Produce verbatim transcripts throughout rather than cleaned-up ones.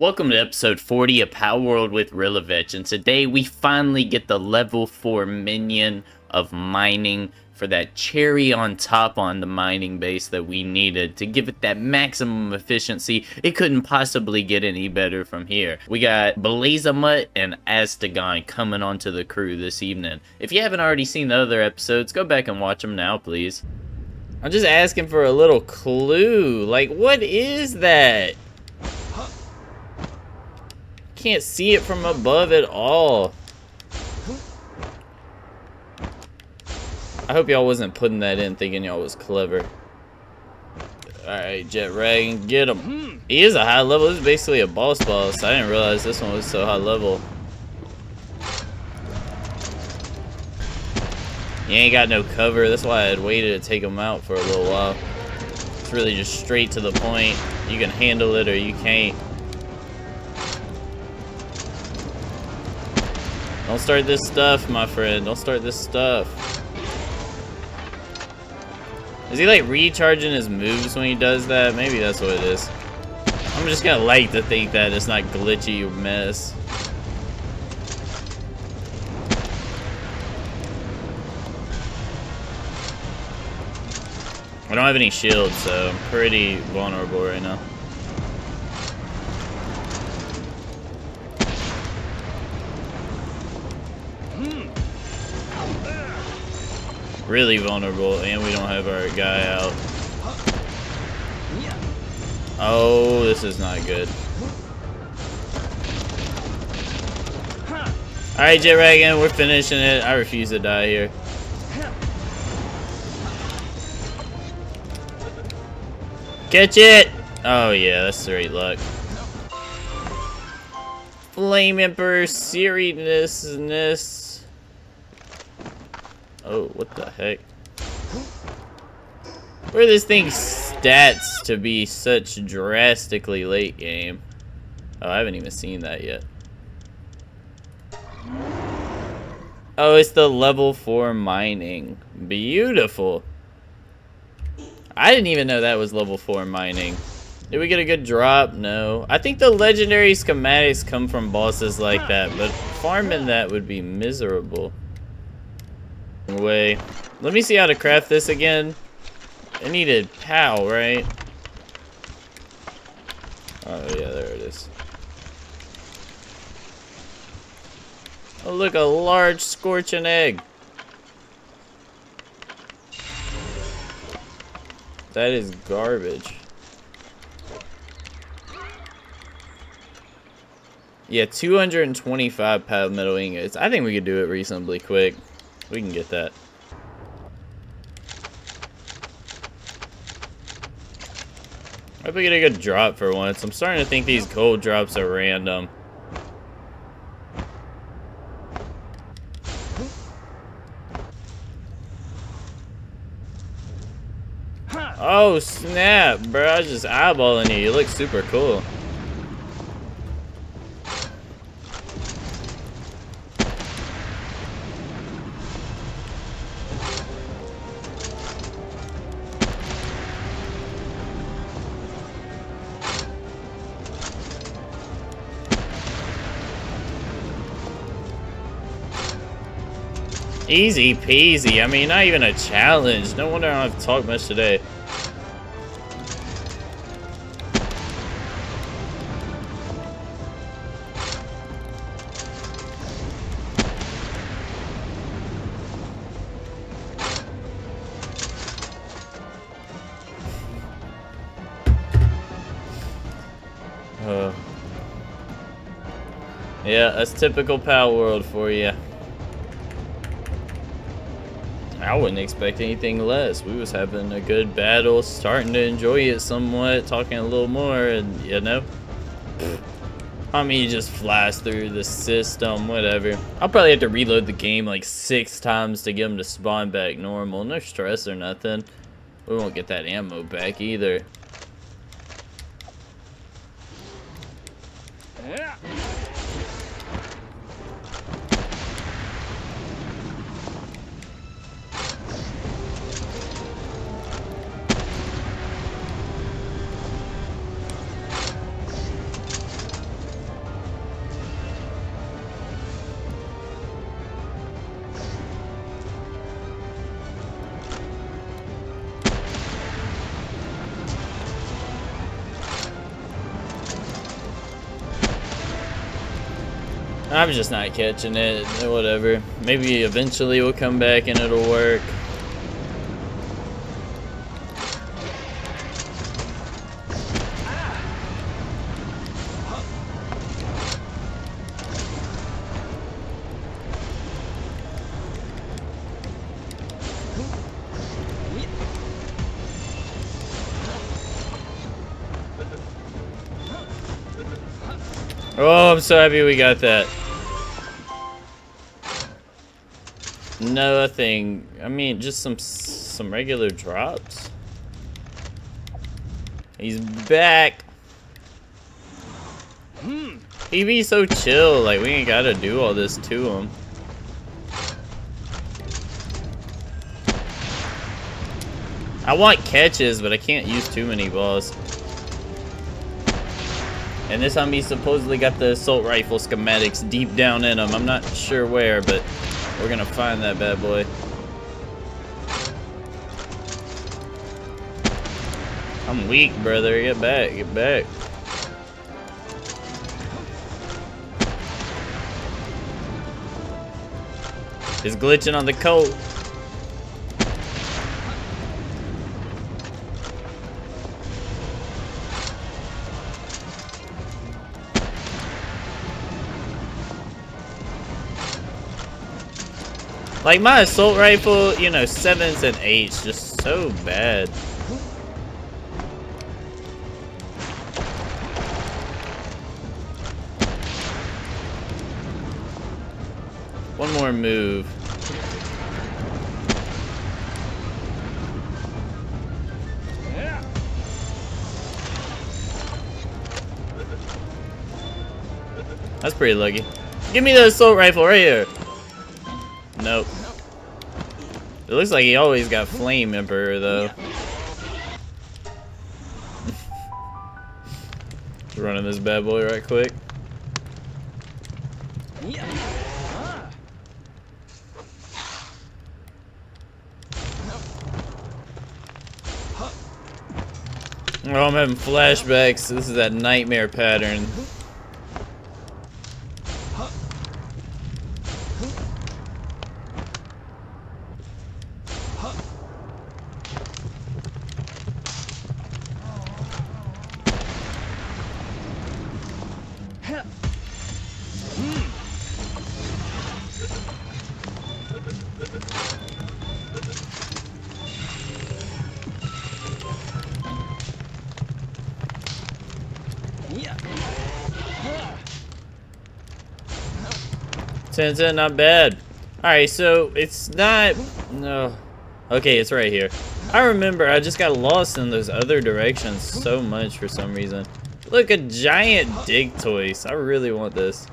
Welcome to episode forty of Palworld with Realivech, and today we finally get the level four minion of mining for that cherry on top on the mining base that we needed to give it that maximum efficiency. It couldn't possibly get any better from here. We got Blazamut and Astegon coming onto the crew this evening. If you haven't already seen the other episodes, go back and watch them now, please. I'm just asking for a little clue. Like, what is that? Can't see it from above at all. I hope y'all wasn't putting that in thinking y'all was clever. Alright, Jetragon, get him. He is a high level. This is basically a boss boss. I didn't realize this one was so high level. You ain't got no cover. That's why I had waited to take him out for a little while. It's really just straight to the point. You can handle it or you can't. Don't start this stuff, my friend. Don't start this stuff. Is he like recharging his moves when he does that? Maybe that's what it is. I'm just gonna like to think that it's not glitchy mess. I don't have any shields, so I'm pretty vulnerable right now. Really vulnerable, and we don't have our guy out. Oh, this is not good. Alright, Jetragon, we're finishing it. I refuse to die here. Catch it! Oh yeah, that's straight luck. Flame Emperor seriousness. Oh, what the heck? Where are this thing's stats to be such drastically late game? Oh, I haven't even seen that yet. Oh, it's the level four mining. Beautiful. I didn't even know that was level four mining. Did we get a good drop? No. I think the legendary schematics come from bosses like that, but farming that would be miserable. Way. Let me see how to craft this again. I needed POW, right? Oh, yeah, there it is. Oh, look, a large scorching egg. That is garbage. Yeah, two hundred twenty-five POW metal ingots. I think we could do it reasonably quick. We can get that. I hope we get a good drop for once. I'm starting to think these gold drops are random. Oh snap, bro. I was just eyeballing you. You look super cool. Easy peasy. I mean, not even a challenge. No wonder I don't have to talk much today. Uh. Yeah, that's typical Palworld for you. I wouldn't expect anything less. We was having a good battle, starting to enjoy it somewhat, talking a little more, and you know, pfft, I mean, it just flies through the system, whatever. I'll probably have to reload the game like six times to get them to spawn back normal. No stress or nothing. We won't get that ammo back either. Yeah. I'm just not catching it, whatever. Maybe eventually we'll come back and it'll work. Oh, I'm so happy we got that. Nothing. I mean, just some some regular drops. He's back. He be so chill. Like, we ain't gotta do all this to him. I want catches, but I can't use too many balls. And this zombie supposedly got the assault rifle schematics deep down in him. I'm not sure where, but we're gonna find that bad boy. I'm weak, brother. Get back, get back. It's glitching on the coat. Like, my assault rifle, you know, sevens and eights, just so bad. One more move. That's pretty lucky. Give me the assault rifle right here. Nope. It looks like he always got Flame Emperor, though. Running this bad boy right quick. Oh, I'm having flashbacks. This is that nightmare pattern. ten ten, not bad. Alright, so it's not... No. Okay, it's right here. I remember I just got lost in those other directions so much for some reason. Look, a giant dig toys. I really want this.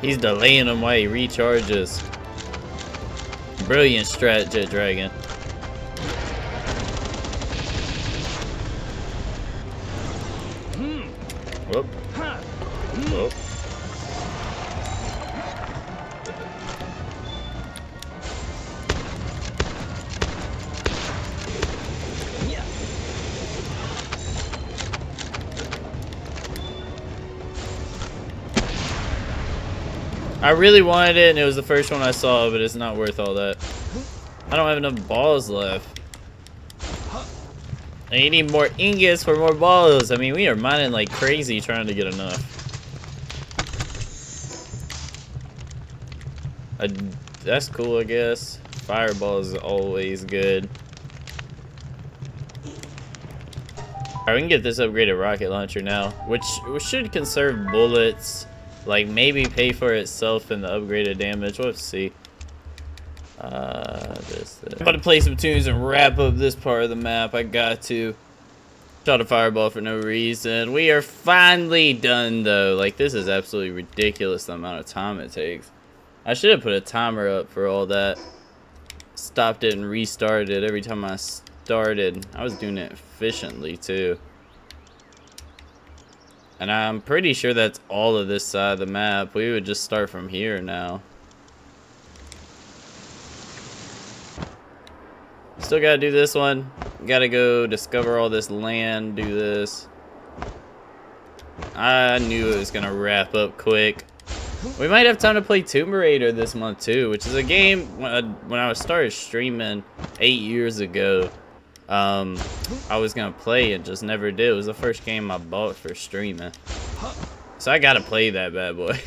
He's delaying him while he recharges. Brilliant strat, Jetragon. Whoop. Whoop. I really wanted it, and it was the first one I saw, but it's not worth all that. I don't have enough balls left. And you need more ingots for more balls. I mean, we are mining like crazy trying to get enough. I, that's cool, I guess. Fireball is always good. Alright, we can get this upgraded rocket launcher now, which should conserve bullets. Like, maybe pay for itself in the upgraded damage. Let's see. Uh, this, this. I'm about to play some tunes and wrap up this part of the map. I got to. Shot a fireball for no reason. We are finally done, though. Like, this is absolutely ridiculous the amount of time it takes. I should have put a timer up for all that. Stopped it and restarted it every time I started. I was doing it efficiently too. And I'm pretty sure that's all of this side of the map. We would just start from here now. Still gotta do this one. Gotta go discover all this land, do this. I knew it was gonna wrap up quick. We might have time to play Tomb Raider this month too, which is a game when I, when I started streaming eight years ago. Um, I was gonna play and just never did. It was the first game I bought for streaming, so I gotta play that bad boy.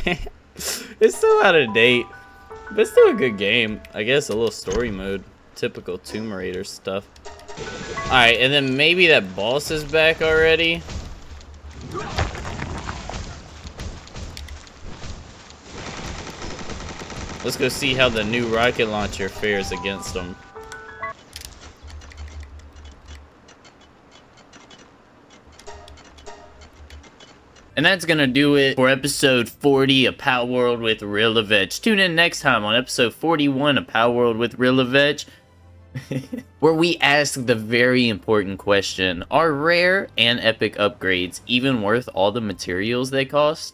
It's still out of date, but it's still a good game. I guess a little story mode, typical Tomb Raider stuff. All right, and then maybe that boss is back already. Let's go see how the new rocket launcher fares against them. And that's going to do it for episode forty of Palworld with Realivech. Tune in next time on episode forty-one of Palworld with Realivech, where we ask the very important question, are rare and epic upgrades even worth all the materials they cost?